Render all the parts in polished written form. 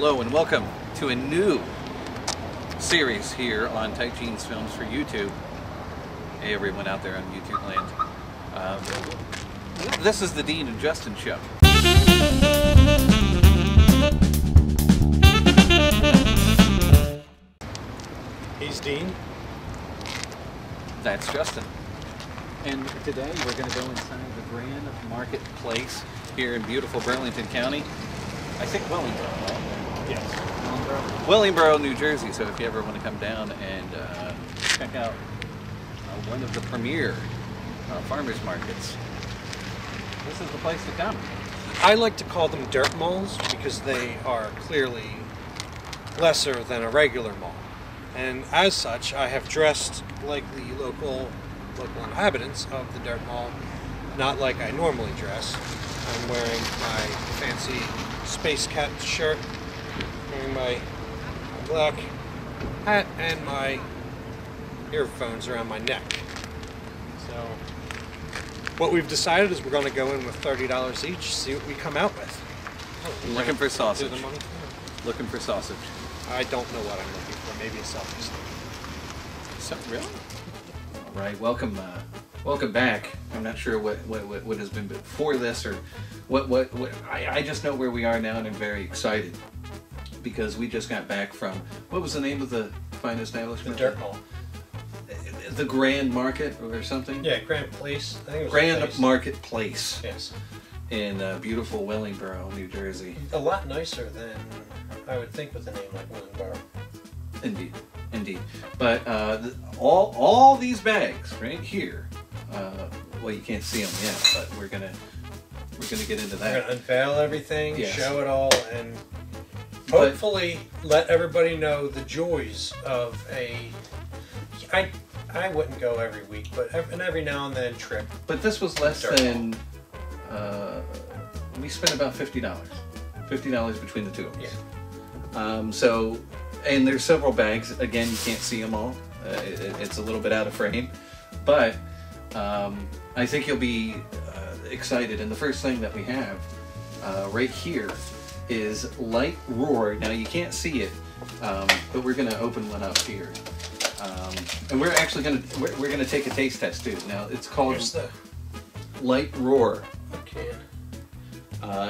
Hello and welcome to a new series here on Tight Jeans Films for YouTube. Hey everyone out there on YouTube land. This is the Dean and Justin show. He's Dean. That's Justin. And today we're going to go inside the Grand Marketplace here in beautiful Burlington County. I think Willingboro, right? Yes. Willingboro, New Jersey. So if you ever want to come down and check out one of the premier farmers markets, this is the place to come. I like to call them dirt malls because they are clearly lesser than a regular mall. And as such, I have dressed like the local inhabitants of the dirt mall, not like I normally dress. I'm wearing my fancy Space Cat shirt, wearing my black hat, and my earphones around my neck. So what we've decided is we're going to go in with $30 each, see what we come out with. Oh, looking for sausage. Looking for sausage. I don't know what I'm looking for. Maybe a sausage steak. Something real? Right, welcome back. I'm not sure what has been before this or what I just know where we are now, and I'm very excited because we just got back from, what was the name of the fine establishment? The Dirt Mall. The Grand Market or something? Yeah, Grand Place. I think it was Grand Marketplace. Yes. In beautiful Willingboro, New Jersey. A lot nicer than I would think with a name like Willingboro. Indeed. Indeed, but all these bags right here. Well, you can't see them yet, but we're gonna get into that. We're gonna unveil everything, yes. Show it all, and hopefully let everybody know the joys of a. I wouldn't go every week, but every now and then trip. But this was less than. We spent about $50. $50 between the two of us. Yeah. So. And there's several bags. Again, you can't see them all. It's a little bit out of frame, but I think you'll be excited. And the first thing that we have right here is Light Roar. Now you can't see it, but we're going to open one up here, and we're actually going to we're going to take a taste test too. Now it's called Light Roar. Okay.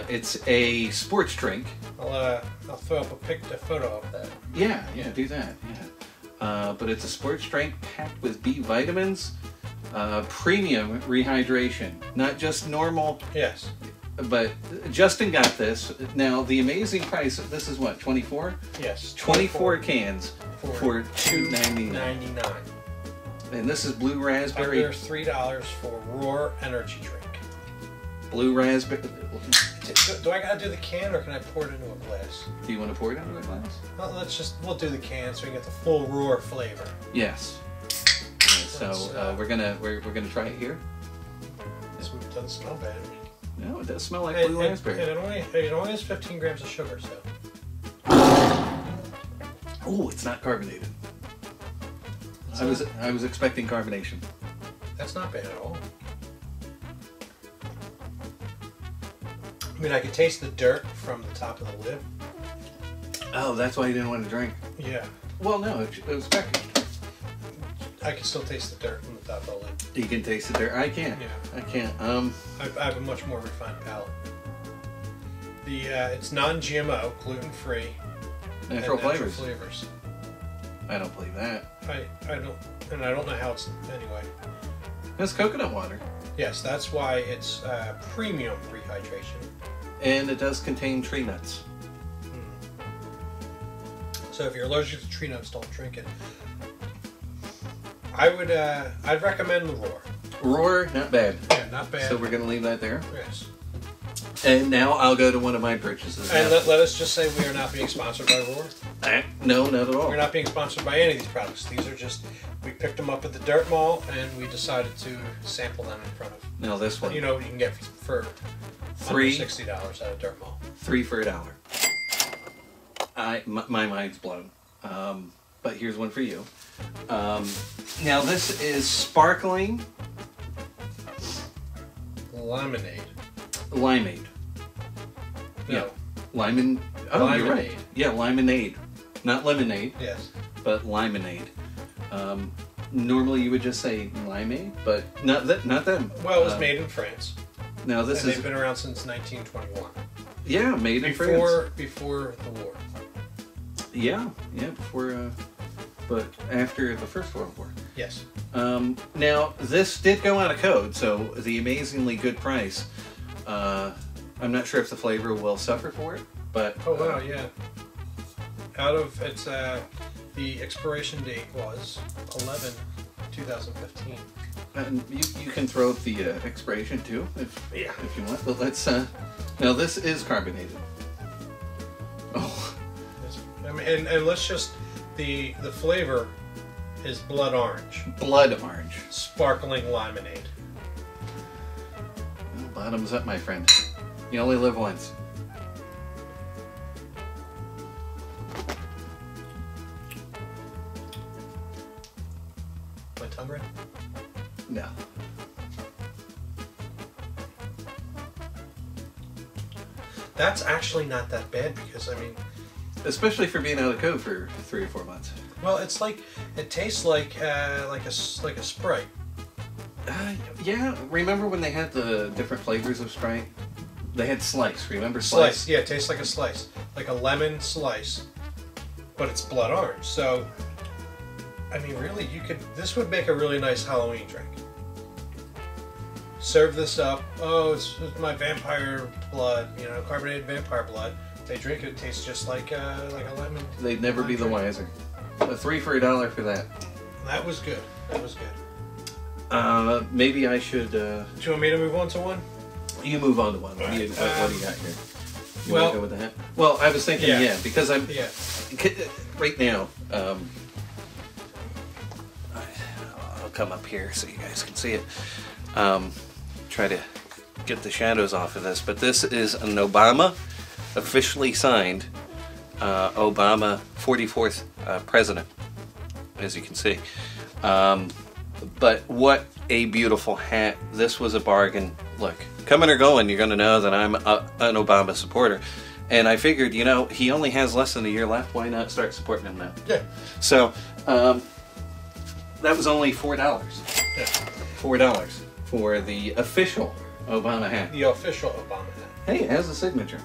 It's a sports drink. I'll throw up a photo of that. Yeah, yeah, do that. Yeah, but it's a sports drink packed with B vitamins, premium rehydration, not just normal. Yes. But Justin got this. Now the amazing price. This is what, 24? Yes. 24 cans for $2.99. And this is blue raspberry. Under $3 for Roar Energy Drink. Blue raspberry. Do I gotta do the can, or can I pour it into a glass? Do you want to pour it into a glass? Well, we'll do the can so we can get the full Roar flavor. Yes. So we're gonna try it here. This one doesn't smell bad. No, it does smell like blue raspberry. And it only has 15 grams of sugar, so. Oh, it's not carbonated. I was expecting carbonation. That's not bad at all. I mean, I could taste the dirt from the top of the lid. Oh, that's why you didn't want to drink. Yeah. Well, no, it was packaged. I can still taste the dirt from the top of the lid. You can taste the dirt. I can't. Yeah. I can't. I have a much more refined palate. It's non-GMO, gluten-free, natural flavors. I don't believe that. I don't know how it's anyway. It's coconut water. Yes, that's why it's premium rehydration. And it does contain tree nuts. Mm. So if you're allergic to tree nuts, don't drink it. I'd recommend the Roar. Roar, not bad. Yeah, not bad. So we're going to leave that there? Yes. And now I'll go to one of my purchases. And let us just say we are not being sponsored by Roar. No, not at all. We're not being sponsored by any of these products. These are just, we picked them up at the Dirt Mall and we decided to sample them in front of. Now this one. You know what you can get for $60 at a Dirt Mall. Three for $1. My mind's blown. But here's one for you. Now this is sparkling lemonade. Limeade. No. Yeah. Limonade. Oh, limonade. You're right. Yeah, limonade. Not lemonade. Yes. But limonade. Normally you would just say limeade, but not that. Not them. Well, it was made in France. Now this and is. They've been around since 1921. Yeah, made in France. Before the war. Yeah, yeah, before. But after the First World War. Yes. Now this did go out of code, so the amazingly good price. I'm not sure if the flavor will suffer for it, but oh wow, yeah. Out of its the expiration date was 11/2015. And you can throw the expiration too, if you want. But let's now this is carbonated. Oh, I mean, and let's just the flavor is blood orange. Blood orange. Sparkling limonade. Well, bottoms up, my friend. You only live once. My tongue red? No. That's actually not that bad because, I mean... Especially for being out of code for 3 or 4 months. Well, it's like... It tastes like a Sprite. Yeah, remember when they had the different flavors of Sprite? They had slice, remember slice? Slice, yeah, it tastes like a slice. Like a lemon slice. But it's blood orange, so... I mean, really, you could... This would make a really nice Halloween drink. Serve this up. Oh, it's my vampire blood, you know, carbonated vampire blood. They drink it, it tastes just like a lemon. They'd never be the wiser. A $3 for $1 for that. That was good. That was good. Maybe I should... Do you want me to move on to one? You move on to one. Right. What do you got here? You well, go with that? Well, I was thinking, yeah, because I'm... Yeah. Right now, I'll come up here so you guys can see it. Try to get the shadows off of this. But this is an Obama, officially signed Obama 44th president, as you can see. But what a beautiful hat. This was a bargain. Look, coming or going, you're going to know that I'm an Obama supporter. And I figured, you know, he only has less than a year left. Why not start supporting him now? Yeah. So, that was only $4. Yeah. $4 for the official Obama hat. The official Obama hat. Hey, it has a signature.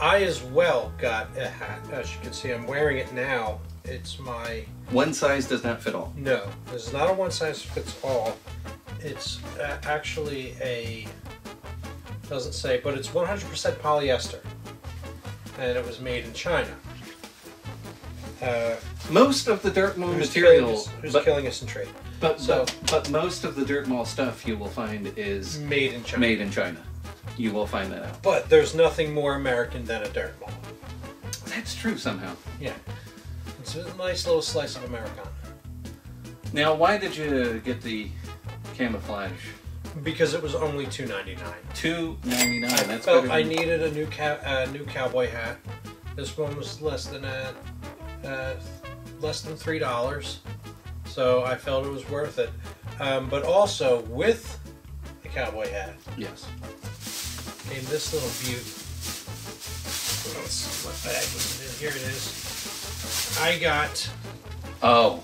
I as well got a hat. As you can see, I'm wearing it now. It's my... One size does not fit all. No, this is not a one size fits all. It's actually a... doesn't say, but it's 100% polyester. And it was made in China. Most of the dirt mall material... Who's killing us in trade. But most of the dirt mall stuff you will find is... Made in China. Made in China. You will find that out. But there's nothing more American than a dirt mall. That's true somehow. Yeah. It's a nice little slice of Americana. Now, why did you get the camouflage? Because it was only $2.99. $2.99. That's better than... I needed a new cowboy hat. This one was less than $3, so I felt it was worth it. But also with the cowboy hat. Yes. Came this little beauty. Let's see what bag was it in. Here it is. I got... Oh.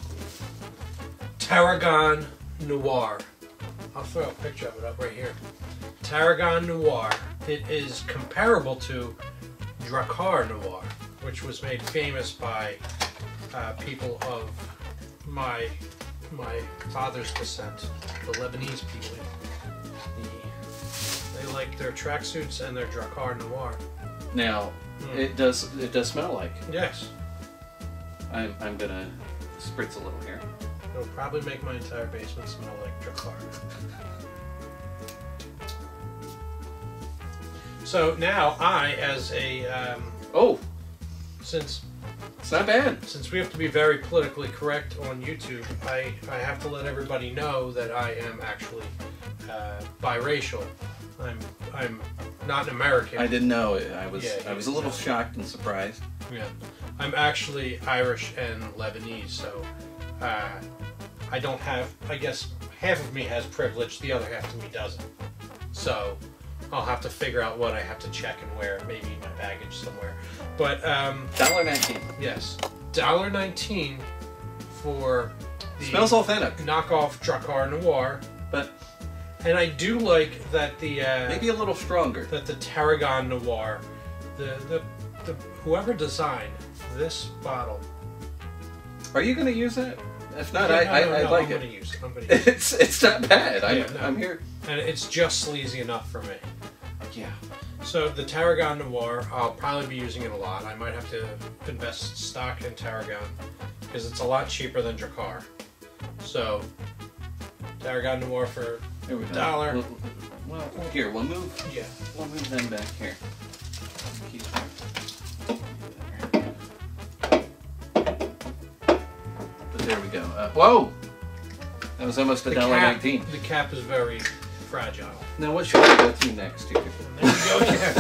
Tarragon Noir. I'll throw a picture of it up right here. Tarragon Noir. It is comparable to Drakkar Noir, which was made famous by people of my father's descent, the Lebanese people. They like their tracksuits and their Drakkar Noir. Now, it does smell like. Yes. I'm gonna spritz a little here. It'll probably make my entire basement smell like Drakkar. So now I, as a since it's not bad. Since we have to be very politically correct on YouTube, I have to let everybody know that I am actually biracial. I'm not an American. I didn't know it. I was a little shocked and surprised. Yeah, I'm actually Irish and Lebanese, so I don't have. I guess half of me has privilege, the other half of me doesn't. So I'll have to figure out what I have to check and where, maybe my baggage somewhere. But $1.19. Yes, $1.19 for the smells authentic knockoff Drakkar Noir. But and I do like that the maybe a little stronger that the Tarragon Noir, the whoever designed this bottle. Are you going to use that? If not, yeah, I like it. I'm gonna use it. It's not bad. Yeah, I'm here. And it's just sleazy enough for me. Yeah. So the Tarragon Noir, I'll probably be using it a lot. I might have to invest stock in Tarragon because it's a lot cheaper than Drakkar. So Tarragon Noir for $1. Well, here we'll move. Yeah, we'll move them back here. There we go. Whoa! That was almost $1.19. The cap is very fragile. Now what should I go to next here? There we go, yeah.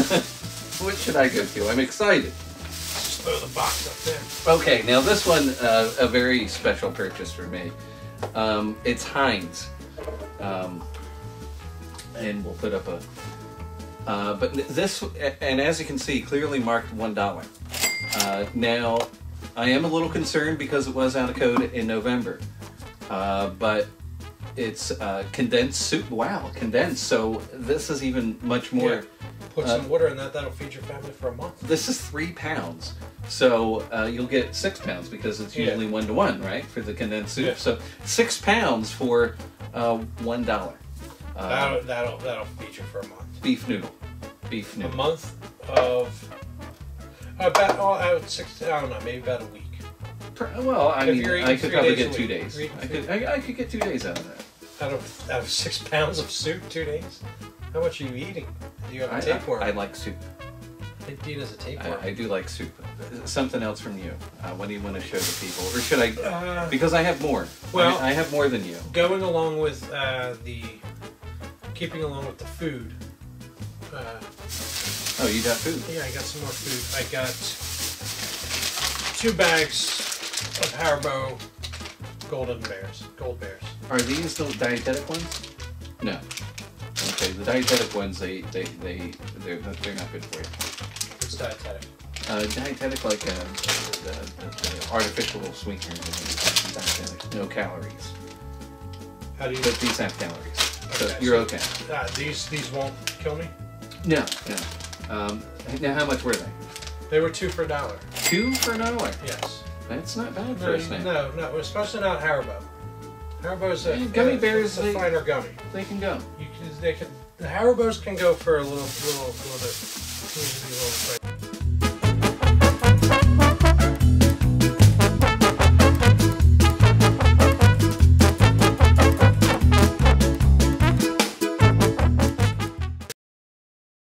What should I go to? I'm excited. Just throw the box up there. Okay, now this one, a very special purchase for me. It's Heinz. And we'll put up a... but this, and as you can see, clearly marked $1. Now... I am a little concerned because it was out of code in November, but it's condensed soup. Wow, condensed. So this is even much more. Yeah. Put some water in that. That'll feed your family for a month. This is 3 pounds. So you'll get 6 pounds because it's usually 1-to-1, right? For the condensed soup. Yeah. So 6 pounds for $1. That'll feed you for a month. Beef noodle. Beef noodle. A month of. About all out 6. I don't know, maybe about a week. Well, I mean, I could probably get 2 days. I could get 2 days out of that. Out of 6 pounds of soup, 2 days. How much are you eating? Do you have a tapeworm? I like soup. I think Dean is a tapeworm. I do like soup. Something else from you. What do you want to show the people, or should I? Because I have more. Well, I have more than you. Going along with keeping along with the food. Oh, you got food? Yeah, I got some more food. I got 2 bags of Haribo Golden Bears. Gold Bears. Are these the dietetic ones? No. Okay, the dietetic ones, they're not good for you. What's dietetic? Dietetic like the artificial sweetener. Dietetic. No calories. How do you... But these have calories. Okay, so you're okay. These won't kill me? No, no. Now, how much were they? They were $2 for $1. $2 for $1? Yes. That's not bad for a snack. No, no, especially not Haribo. Haribo's a gummy bears. A finer gummy. They can go. The Haribos can go for a little bit.